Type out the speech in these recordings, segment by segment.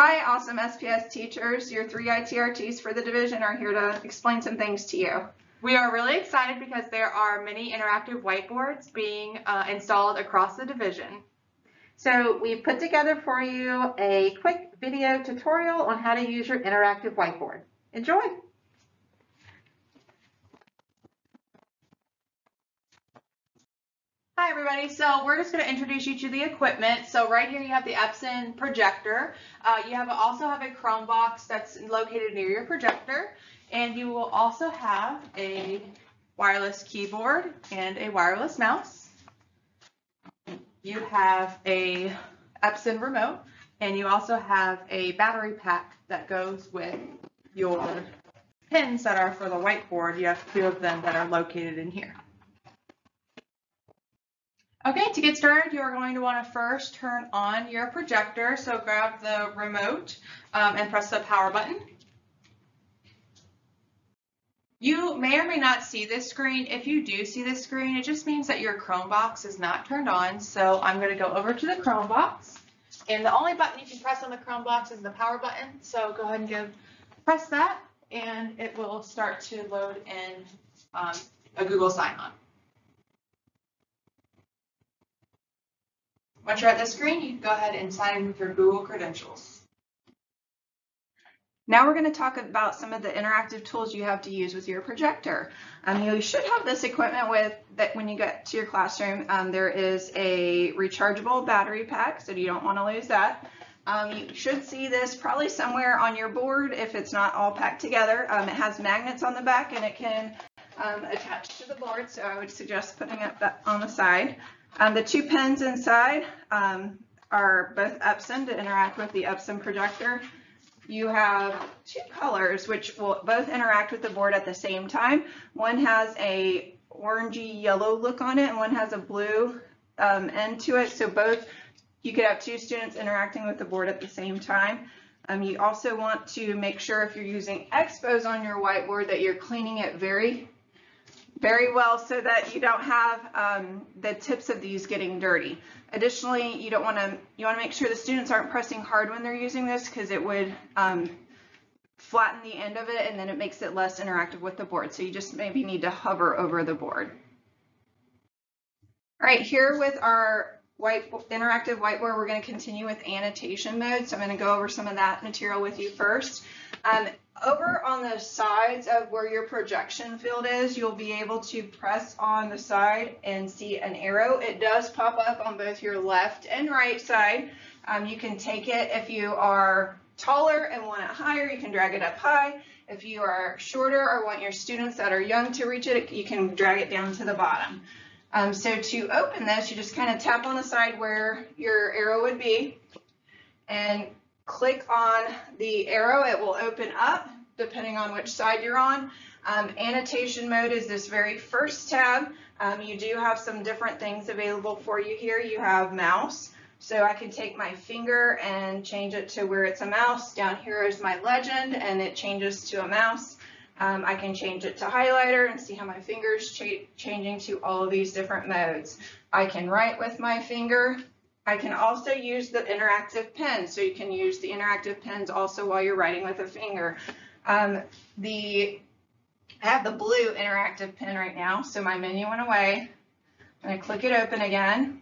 Hi, awesome SPS teachers. Your 3 ITRTs for the division are here to explain some things to you. We are really excited because there are many interactive whiteboards being installed across the division. So we put together for you a quick video tutorial on how to use your interactive whiteboard. Enjoy. Hi everybody, so we're just going to introduce you to the equipment. So right here you have the Epson projector. You also have a Chromebook that's located near your projector, and you will also have a wireless keyboard and a wireless mouse. You have a Epson remote, and you also have a battery pack that goes with your pins that are for the whiteboard. You have 2 of them that are located in here. Okay, to get started, you are going to want to first turn on your projector. So grab the remote and press the power button. You may or may not see this screen. If you do see this screen, it just means that your Chromebook is not turned on. So I'm going to go over to the Chromebook, and the only button you can press on the Chromebook is the power button. So go ahead and press that, and it will start to load in a Google sign-on. Once you're at this screen, you can go ahead and sign in with your Google credentials. Now we're going to talk about some of the interactive tools you have to use with your projector. You should have this equipment with that when you get to your classroom. There is a rechargeable battery pack, so you don't want to lose that. You should see this probably somewhere on your board if it's not all packed together. It has magnets on the back, and it can attach to the board, so I would suggest putting it on the side. The 2 pins inside are both Epson to interact with the Epson projector. You have 2 colors which will both interact with the board at the same time. One has a orangey yellow look on it, and one has a blue end to it. So both, you could have 2 students interacting with the board at the same time. You also want to make sure if you're using Expos on your whiteboard that you're cleaning it very well so that you don't have the tips of these getting dirty. Additionally, you want to make sure the students aren't pressing hard when they're using this, because it would flatten the end of it, and then it makes it less interactive with the board. So you just maybe need to hover over the board. All right, here with our interactive whiteboard, we're going to continue with annotation mode. So I'm going to go over some of that material with you first. Over on the sides of where your projection field is, you'll be able to press on the side and see an arrow. It does pop up on both your left and right side. You can take it if you are taller and want it higher, you can drag it up high. If you are shorter or want your students that are young to reach it, you can drag it down to the bottom. So to open this, you just kind of tap on the side where your arrow would be and click on the arrow. It will open up depending on which side you're on. Annotation mode is this very first tab. You do have some different things available for you here. You have mouse, so I can take my finger and change it to where it's a mouse. Down here is my legend, and it changes to a mouse. I can change it to highlighter and see how my finger's changing to all of these different modes. I can write with my finger. I can also use the interactive pen, so you can use the interactive pens also while you're writing with a finger. I have the blue interactive pen right now, so my menu went away. I'm going to click it open again.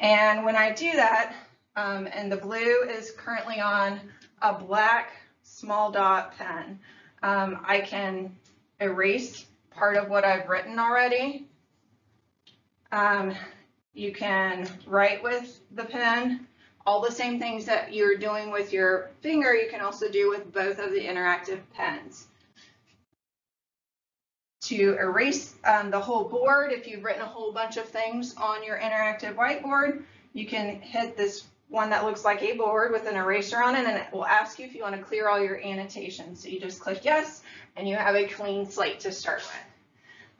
And when I do that, and the blue is currently on a black small dot pen, I can erase part of what I've written already. You can write with the pen. All the same things that you're doing with your finger, you can also do with both of the interactive pens. To erase the whole board, if you've written a whole bunch of things on your interactive whiteboard, you can hit this one that looks like a board with an eraser on it, and it will ask you if you want to clear all your annotations. So you just click yes, and you have a clean slate to start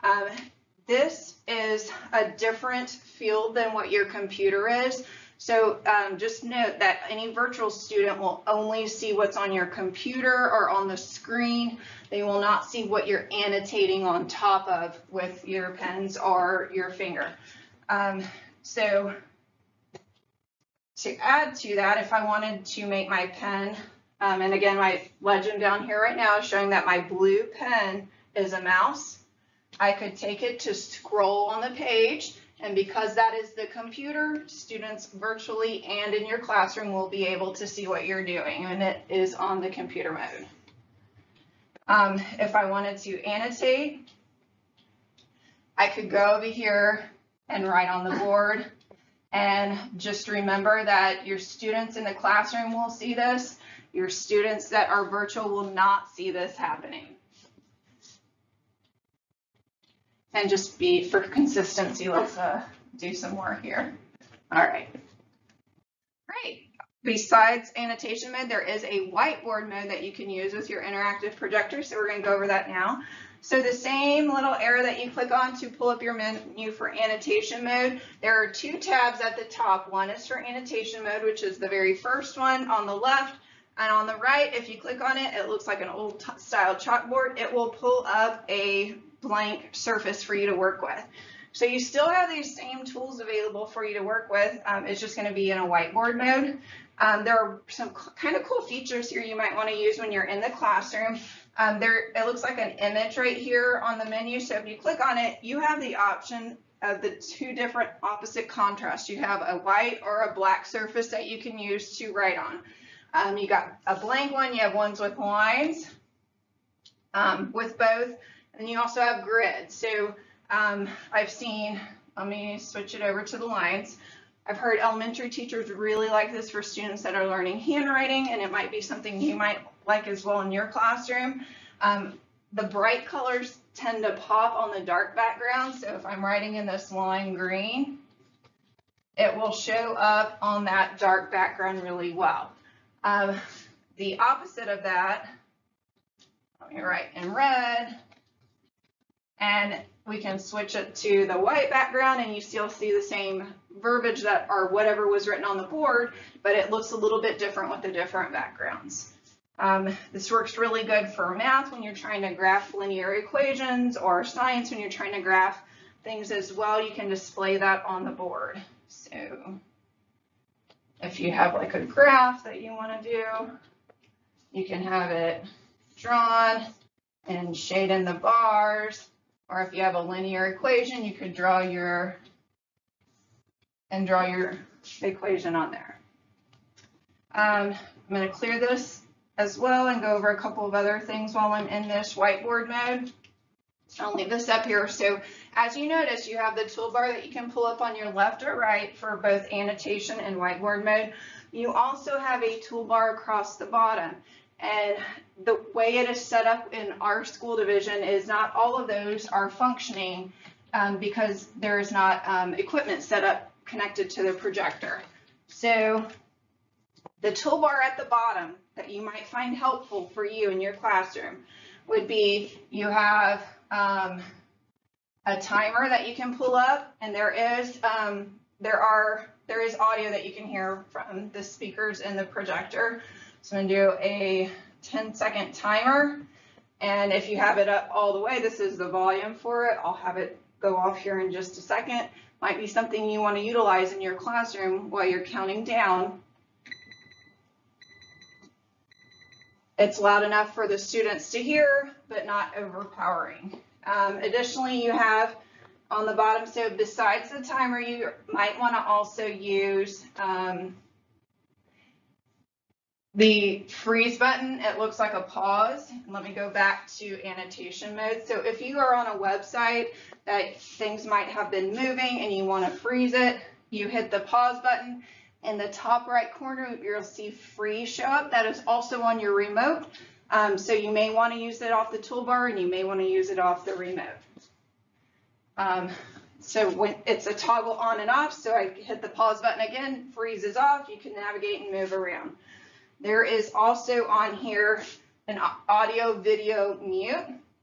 with. This is a different field than what your computer is. So just note that any virtual student will only see what's on your computer or on the screen. They will not see what you're annotating on top of with your pens or your finger. So to add to that, if I wanted to make my pen, and again, my legend down here right now is showing that my blue pen is a mouse. I could take it to scroll on the page, and because that is the computer, students virtually and in your classroom will be able to see what you're doing, and it is on the computer mode. If I wanted to annotate, I could go over here and write on the board, and just remember that your students in the classroom will see this. Your students that are virtual will not see this happening. And just be, for consistency, let's do some more here. All right. Great. Besides annotation mode, there is a whiteboard mode that you can use with your interactive projector. So we're going to go over that now. So the same little arrow that you click on to pull up your menu for annotation mode, there are two tabs at the top. One is for annotation mode, which is the very first one on the left. And on the right, if you click on it, it looks like an old style chalkboard. It will pull up a blank surface for you to work with. So you still have these same tools available for you to work with. It's just going to be in a whiteboard mode. There are some kind of cool features here you might want to use when you're in the classroom. It looks like an image right here on the menu. So if you click on it, you have the option of the two different opposite contrasts. You have a white or a black surface that you can use to write on. You got a blank one, you have ones with lines, with both, and you also have grids. So I've seen, let me switch it over to the lines. I've heard elementary teachers really like this for students that are learning handwriting, and it might be something you might like as well in your classroom. The bright colors tend to pop on the dark background. So if I'm writing in this lime green, it will show up on that dark background really well. The opposite of that, let me write in red, and we can switch it to the white background, and you still see the same verbiage that or whatever was written on the board, but it looks a little bit different with the different backgrounds. This works really good for math when you're trying to graph linear equations, or science when you're trying to graph things as well. You can display that on the board. So if you have like a graph that you want to do, you can have it drawn and shade in the bars. Or if you have a linear equation, you could draw your equation on there. I'm going to clear this as well and go over a couple of other things while I'm in this whiteboard mode. I'll leave this up here. So as you notice, you have the toolbar that you can pull up on your left or right for both annotation and whiteboard mode. You also have a toolbar across the bottom. And the way it is set up in our school division is not all of those are functioning because there is not equipment set up connected to the projector. So the toolbar at the bottom that you might find helpful for you in your classroom would be you have a timer that you can pull up, and there is audio that you can hear from the speakers in the projector. So I'm going to do a 10-second timer, and if you have it up all the way, this is the volume for it. I'll have it go off here in just a second. Might be something you want to utilize in your classroom while you're counting down. It's loud enough for the students to hear, but not overpowering. Additionally, you have on the bottom, so besides the timer, you might want to also use the freeze button. It looks like a pause. Let me go back to annotation mode. So if you are on a website that things might have been moving and you want to freeze it, you hit the pause button. In the top right corner, you'll see freeze show up. That is also on your remote. So you may want to use it off the toolbar, and you may want to use it off the remote. So when it's a toggle on and off, so I hit the pause button again, freezes off, you can navigate and move around. There is also on here an audio video mute.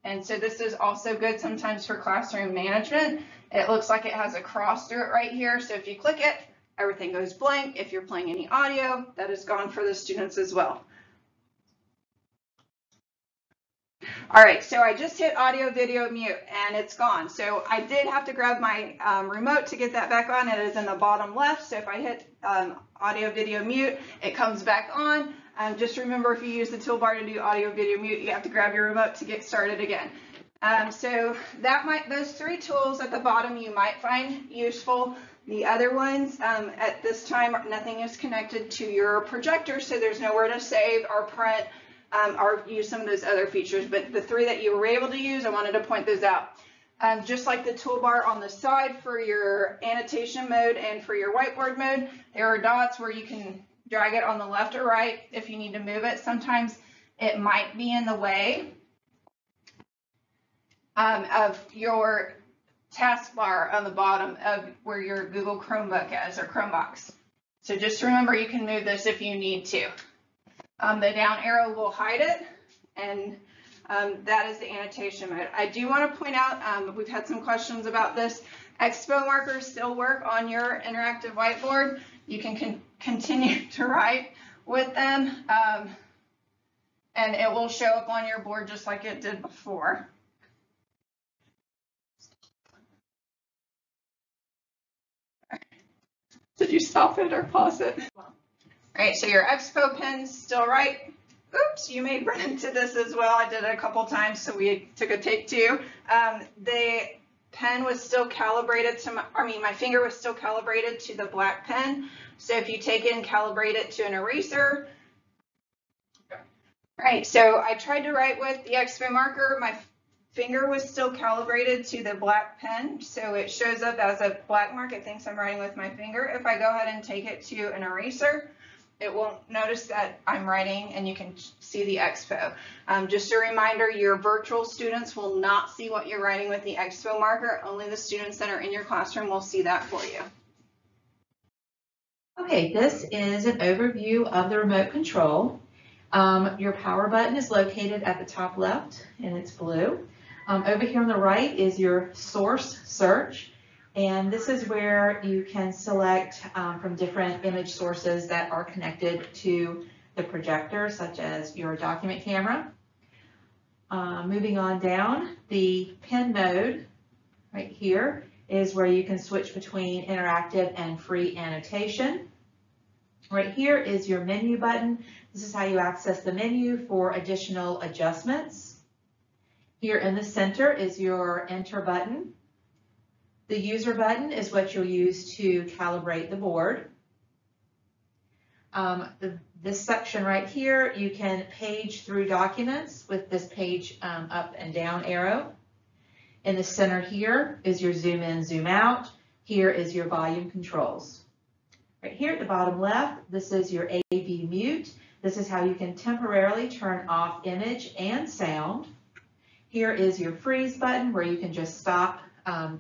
And so this is also good sometimes for classroom management. It looks like it has a cross through it right here. So if you click it, everything goes blank. If you're playing any audio, that is gone for the students as well. All right, so I just hit audio, video, mute, and it's gone. So I did have to grab my remote to get that back on. It is in the bottom left, so if I hit audio, video, mute, it comes back on. Just remember, if you use the toolbar to do audio, video, mute, you have to grab your remote to get started again. So that those three tools at the bottom you might find useful. The other ones, at this time, nothing is connected to your projector, so there's nowhere to save or print or use some of those other features. But the three that you were able to use, I wanted to point those out. Just like the toolbar on the side for your annotation mode and for your whiteboard mode, there are dots where you can drag it on the left or right if you need to move it. Sometimes it might be in the way of your taskbar on the bottom of where your Google Chromebook is, or Chromebox. So just remember, you can move this if you need to. The down arrow will hide it, and that is the annotation mode. I do want to point out, we've had some questions about this. Expo markers still work on your interactive whiteboard. You can continue to write with them, and it will show up on your board just like it did before. Did you stop it or pause it? All right, so your Expo pen's still right. Oops, you may run into this as well. I did it a couple times, so we took a take two. The pen was still calibrated to my finger was still calibrated to the black pen. So if you take it and calibrate it to an eraser. Okay. All right, so I tried to write with the Expo marker. My finger was still calibrated to the black pen, so it shows up as a black mark. It thinks I'm writing with my finger. If I go ahead and take it to an eraser, it won't notice that I'm writing, and you can see the Expo. Just a reminder, your virtual students will not see what you're writing with the Expo marker. Only the students that are in your classroom will see that for you. Okay, this is an overview of the remote control. Your power button is located at the top left, and it's blue. Over here on the right is your source search, and this is where you can select from different image sources that are connected to the projector, such as your document camera. Moving on down, the pen mode right here is where you can switch between interactive and free annotation. Right here is your menu button. This is how you access the menu for additional adjustments. Here in the center is your enter button. The user button is what you'll use to calibrate the board. This section right here, you can page through documents with this page up and down arrow. In the center here is your zoom in, zoom out. Here is your volume controls. Right here at the bottom left, this is your AV mute. This is how you can temporarily turn off image and sound. Here is your freeze button, where you can just stop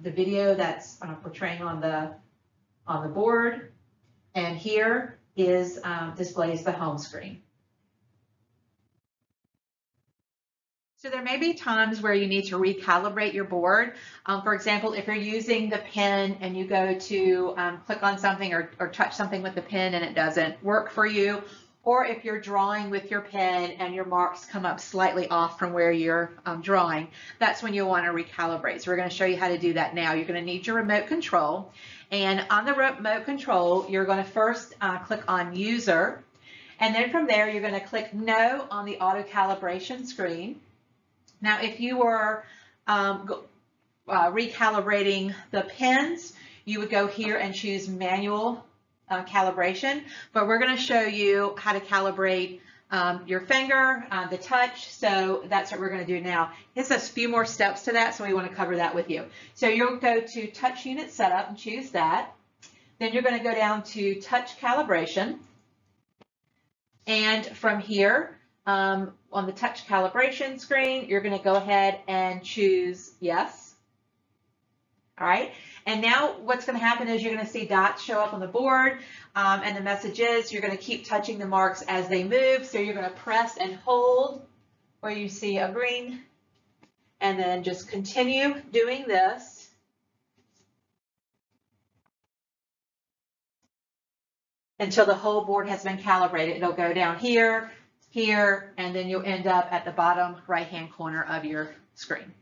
the video that's portraying on the board. And here is displays the home screen. So there may be times where you need to recalibrate your board. For example, if you're using the pen and you go to click on something or touch something with the pen and it doesn't work for you, or if you're drawing with your pen and your marks come up slightly off from where you're drawing, that's when you'll want to recalibrate. So we're going to show you how to do that now. You're going to need your remote control. And on the remote control, you're going to first click on User. And then from there, you're going to click No on the auto calibration screen. Now, if you were recalibrating the pens, you would go here and choose manual calibration, but we're going to show you how to calibrate your finger, the touch, so that's what we're going to do now. It's a few more steps to that, so we want to cover that with you. So you'll go to Touch Unit Setup and choose that. Then you're going to go down to Touch Calibration, and from here, on the touch calibration screen, you're going to go ahead and choose yes. All right. And now what's going to happen is you're going to see dots show up on the board. And the message is you're going to keep touching the marks as they move. So you're going to press and hold where you see a green, and then just continue doing this. Until the whole board has been calibrated. It'll go down here here, and then you'll end up at the bottom right-hand corner of your screen.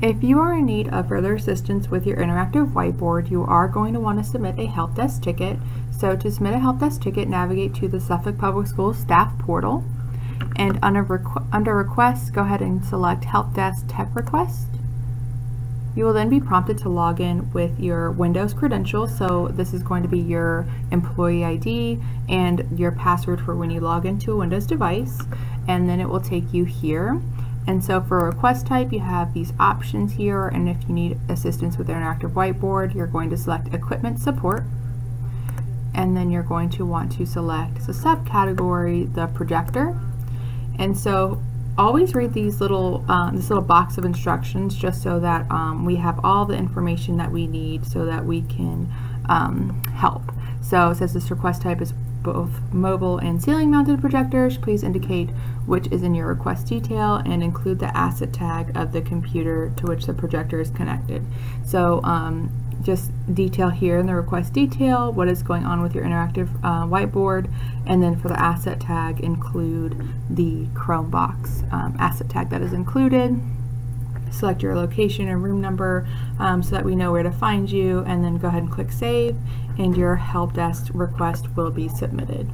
If you are in need of further assistance with your interactive whiteboard, you are going to want to submit a help desk ticket. So to submit a help desk ticket, navigate to the Suffolk Public Schools staff portal, and under requests, go ahead and select help desk tech request. You will then be prompted to log in with your Windows credentials. So this is going to be your employee ID and your password for when you log into a Windows device, and then it will take you here. And so for request type, you have these options here, and if you need assistance with interactive whiteboard, you're going to select equipment support, and then you're going to want to select the subcategory, the projector. And so always read these little, this little box of instructions, just so that we have all the information that we need so that we can help. So it says this request type is both mobile and ceiling mounted projectors. Please indicate which is in your request detail and include the asset tag of the computer to which the projector is connected. So just detail here in the request detail what is going on with your interactive whiteboard, and then for the asset tag, include the Chromebox asset tag that is included. Select your location and room number so that we know where to find you, and then go ahead and click save, and your help desk request will be submitted.